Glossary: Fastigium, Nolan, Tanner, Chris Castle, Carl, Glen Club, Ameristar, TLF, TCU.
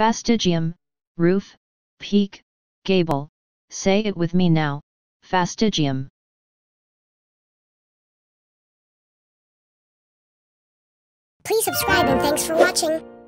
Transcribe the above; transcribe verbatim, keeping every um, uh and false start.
Fastigium, roof, peak, gable, say it with me now, fastigium. Please subscribe and thanks for watching.